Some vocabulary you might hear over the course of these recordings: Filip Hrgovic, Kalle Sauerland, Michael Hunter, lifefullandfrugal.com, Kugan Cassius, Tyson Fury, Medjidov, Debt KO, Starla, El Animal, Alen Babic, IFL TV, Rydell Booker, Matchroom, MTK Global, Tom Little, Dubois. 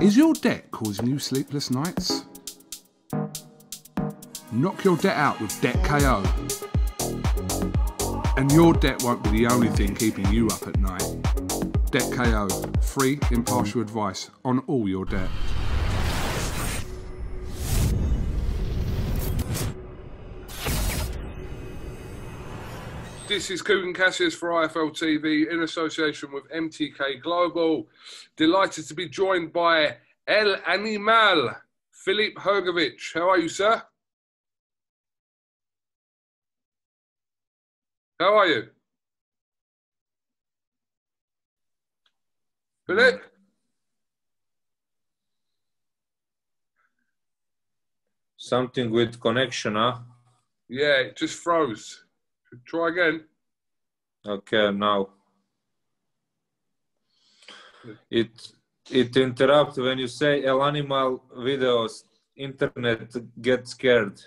Is your debt causing you sleepless nights? Knock your debt out with Debt KO. And your debt won't be the only thing keeping you up at night. Debt KO, free, impartial advice on all your debt. This is Kugan Cassius for IFL TV in association with MTK Global. Delighted to be joined by El Animal, Filip Hrgovic. How are you, sir? How are you? Filip? Something with connection, huh? Yeah, it just froze. Try again. Okay, now. It interrupts when you say El Animal videos, internet gets scared.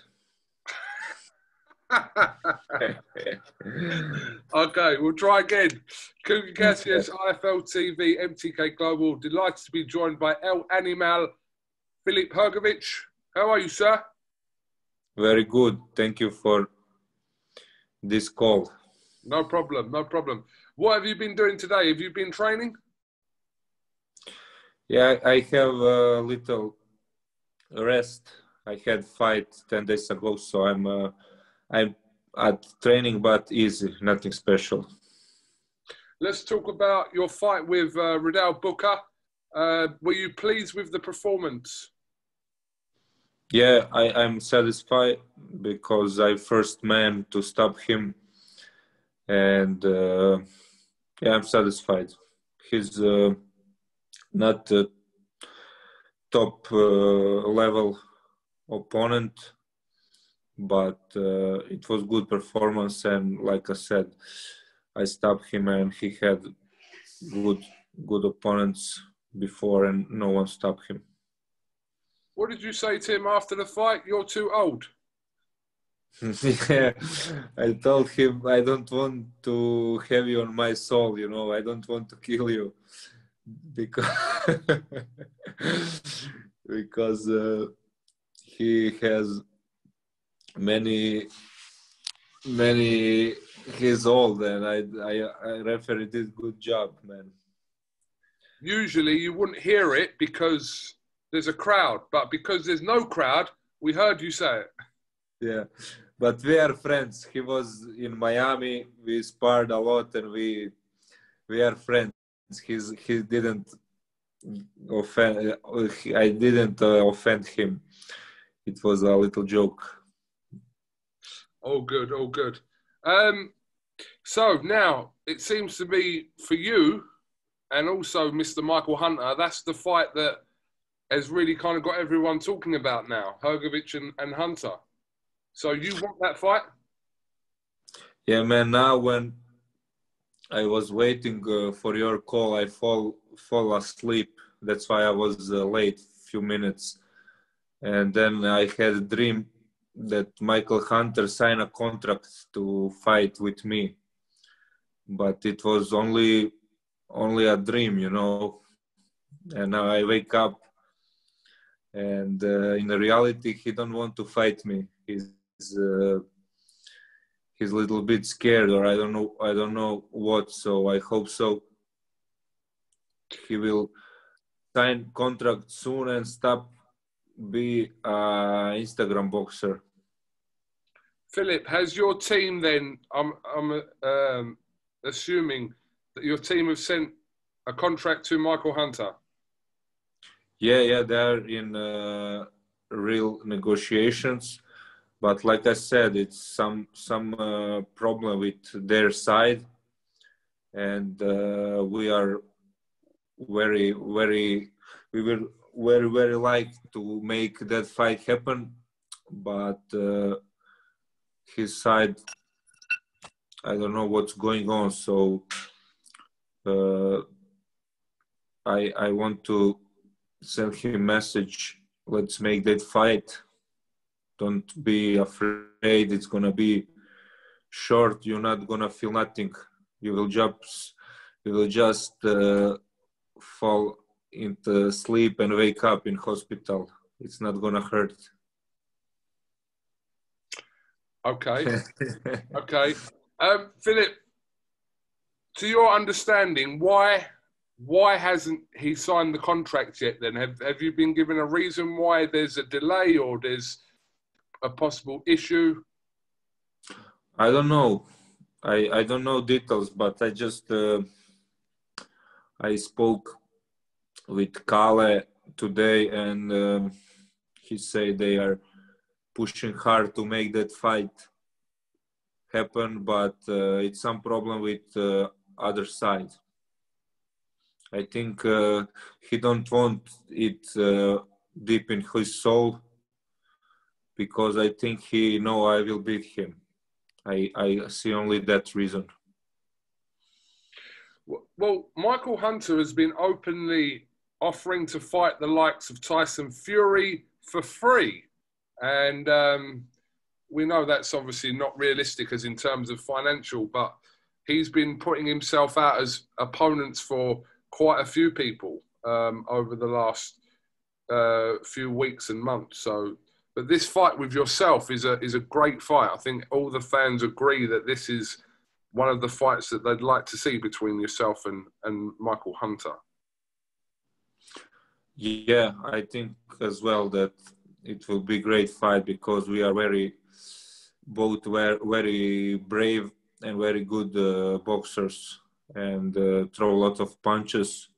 Okay, we'll try again. Kugan Cassius, IFL TV, MTK Global. Delighted to be joined by El Animal, Filip Hrgovic. How are you, sir? Very good. Thank you for this call. No problem, no problem. What have you been doing today? Have you been training? Yeah, I have a little rest. I had fight 10 days ago, so I'm at training, but easy, nothing special. Let's talk about your fight with Rydell Booker. Were you pleased with the performance? Yeah, I'm satisfied because I first man to stop him, and yeah, I'm satisfied. He's not a top level opponent, but it was good performance, and like I said, I stopped him, and he had good opponents before, and no one stopped him. What did you say to him after the fight? You're too old. Yeah, I told him I don't want to have you on my soul, you know, I don't want to kill you, because because he has many, he's old, and I referee did good job, man. Usually you wouldn't hear it because there's a crowd, but because there's no crowd, we heard you say it. Yeah, but we are friends. He was in Miami, we sparred a lot, and we are friends. He didn't offend, I didn't offend him. It was a little joke. All good, all good. So now, it seems to be for you, and also Mr. Michael Hunter, that's the fight that has really kind of got everyone talking about now, Hrgovic and Hunter. So you want that fight? Yeah, man, now when I was waiting for your call, I fall asleep. That's why I was late a few minutes. And then I had a dream that Michael Hunter signed a contract to fight with me, but it was only a dream, you know. And now I wake up, and in reality, he don't want to fight me. He's a little bit scared, or I don't know what. So I hope so. He will sign contract soon and stop be an Instagram boxer. Filip, has your team then? I'm assuming that your team have sent a contract to Michael Hunter. Yeah, they're in real negotiations, but like I said, it's some problem with their side, and we are very, very like to make that fight happen, but his side, I don't know what's going on. So I want to send him a message. Let's make that fight. Don't be afraid. It's gonna be short. You're not gonna feel nothing. You will just fall into sleep and wake up in hospital. It's not gonna hurt. Okay. Okay. Filip, to your understanding, why hasn't he signed the contract yet then? Have you been given a reason why there's a delay or there's a possible issue? I don't know. I don't know details, but I just I spoke with Kalle today, and he said they are pushing hard to make that fight happen, but it's some problem with other side. I think he don't want it deep in his soul, because I think he know I will beat him. I see only that reason. Well, Michael Hunter has been openly offering to fight the likes of Tyson Fury for free. And we know that's obviously not realistic as in terms of financial, but he's been putting himself out as opponents for quite a few people over the last few weeks and months. So, but this fight with yourself is a great fight. I think all the fans agree that this is one of the fights that they'd like to see between yourself and Michael Hunter. Yeah, I think as well that it will be a great fight, because we are both very brave and very good boxers, and throw a lot of punches.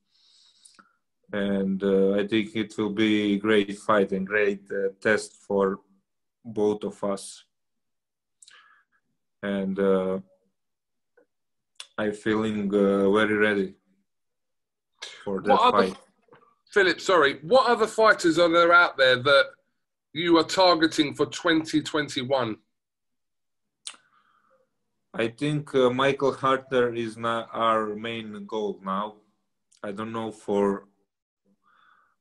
And I think it will be a great fight and great test for both of us. And I'm feeling very ready for that fight. Filip, sorry, what other fighters are there out there that you are targeting for 2021? I think Michael Hunter is not our main goal now. I don't know for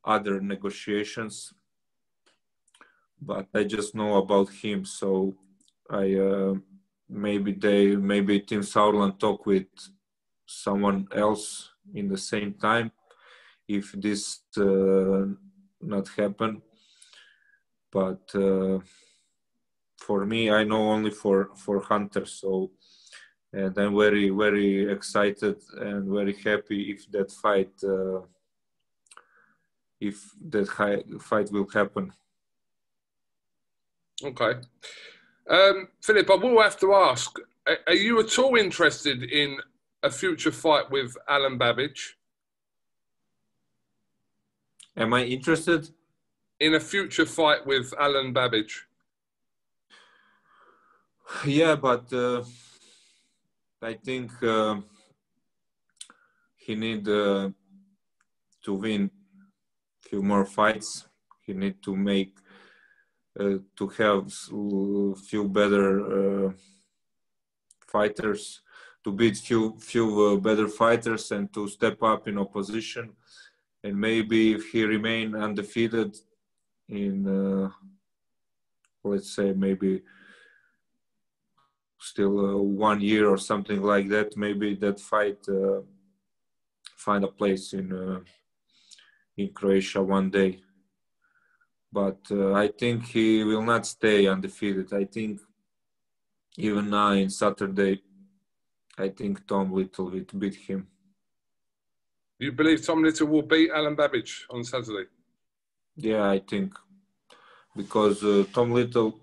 other negotiations, but I just know about him. So I maybe Team Sauerland talk with someone else in the same time. If this not happen, but for me, I know only for Hunter. So, and I'm very excited and very happy if that fight if that fight will happen. Okay, Filip, I will have to ask: are you at all interested in a future fight with Alen Babic? Am I interested in a future fight with Alen Babic? Yeah, but I think he need to win a few more fights. He need to make to have a few better fighters, to beat few better fighters, and to step up in opposition. And maybe if he remain undefeated in, let's say, maybe still 1 year or something like that, maybe that fight find a place in Croatia one day. But I think he will not stay undefeated. I think even now on Saturday, I think Tom Little will beat him. You believe Tom Little will beat Alen Babic on Saturday? Yeah, I think. Because Tom Little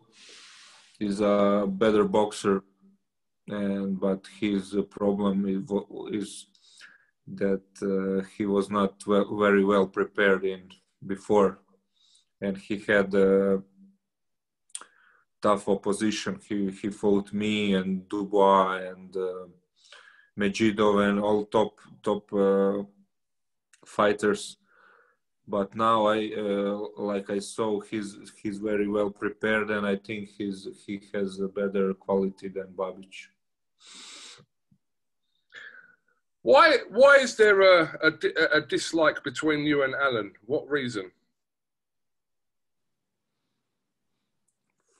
is a better boxer, but his problem is that he was not very well prepared before. And he had a tough opposition. He fought me and Dubois and Medjidov and all top fighters, but now I saw he's very well prepared, and I think he has a better quality than Babic. Why is there a dislike between you and Alen? What reason?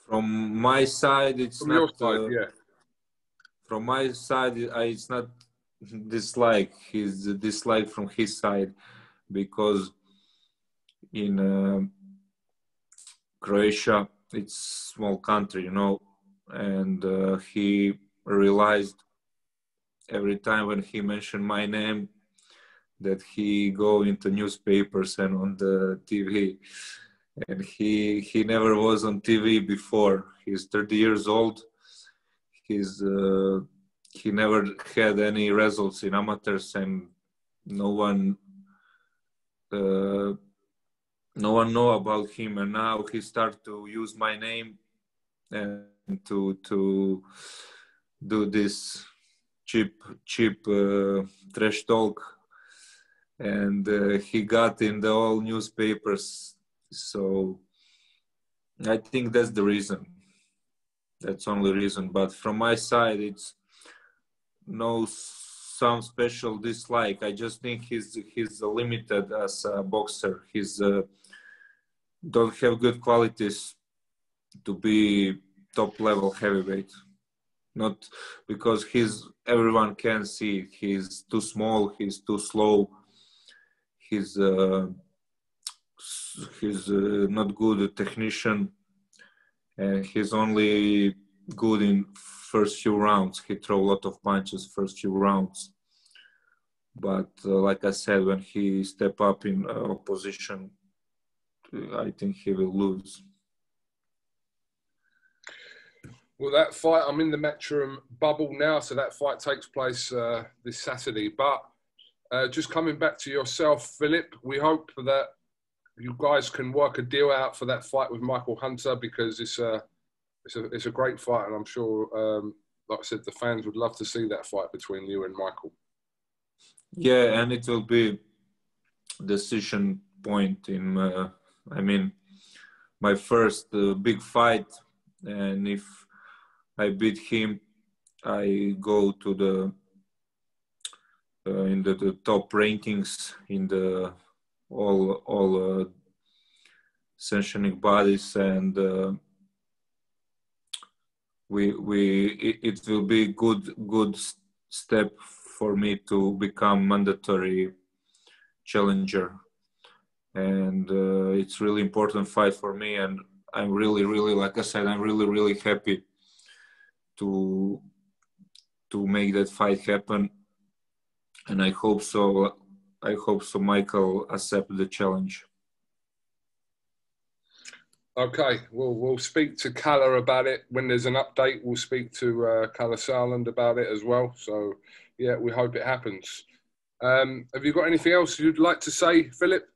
From my side, it's from not. From your side, yeah. From my side, it's not dislike. It's dislike from his side, because in Croatia, it's a small country, you know, and he realized every time when he mentioned my name that he go into newspapers and on the TV. And he never was on TV before. He's 30 years old. He's he never had any results in amateurs, and no one know about him. And now he start to use my name and to do this cheap trash talk. And he got in the all newspapers. So I think that's the reason. That's only reason. But from my side, it's no some special dislike. I just think he's limited as a boxer. He's don't have good qualities to be top level heavyweight. Not because everyone can see he's too small, he's too slow, he's not good a technician, and he's only good in first few rounds. He throw a lot of punches first few rounds, but like I said, when he step up in opposition, I think he will lose. Well, that fight, I'm in the Matchroom bubble now, so that fight takes place this Saturday. But just coming back to yourself, Filip, we hope that you guys can work a deal out for that fight with Michael Hunter, because it's a great fight, and I'm sure, like I said, the fans would love to see that fight between you and Michael. Yeah, and it will be decision point in, I mean, my first big fight, and if I beat him, I go to the in the top rankings in the all sanctioning bodies, and it will be good step for me to become mandatory challenger, and it's really important fight for me, and I'm really, like I said, I'm really happy to make that fight happen, and I hope so. I hope so Michael accept the challenge. Okay, we'll speak to Kalle about it. When there's an update, we'll speak to Kalle Sauerland about it as well. So, yeah, we hope it happens. Have you got anything else you'd like to say, Filip?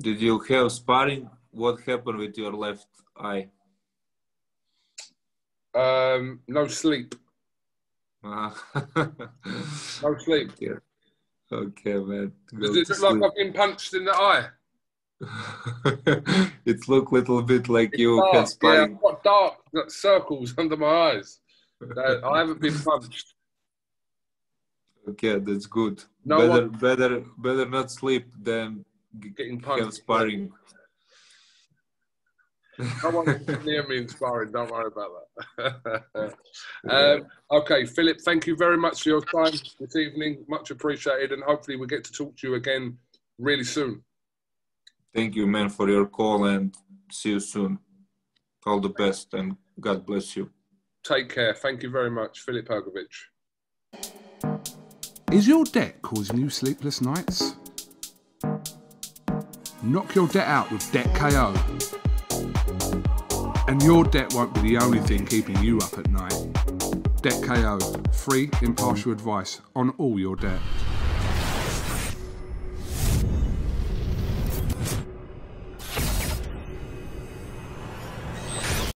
Did you have sparring? What happened with your left eye? No sleep. No sleep. Yeah. Okay, man. Does it look like I've been punched in the eye? It look a little bit like it's you dark. Yeah, I've got dark circles under my eyes. I haven't been punched. Okay, that's good. No, better not sleep than getting punched. Sparring. No one's near me in sparring. Don't worry about that. Okay, Filip, thank you very much for your time this evening. Much appreciated, and hopefully we get to talk to you again really soon. Thank you, man, for your call, and see you soon. All the best, and God bless you. Take care. Thank you very much, Filip Hrgovic. Is your debt causing you sleepless nights? Knock your debt out with Debt KO. And your debt won't be the only thing keeping you up at night. Debt KO, free, impartial advice on all your debt.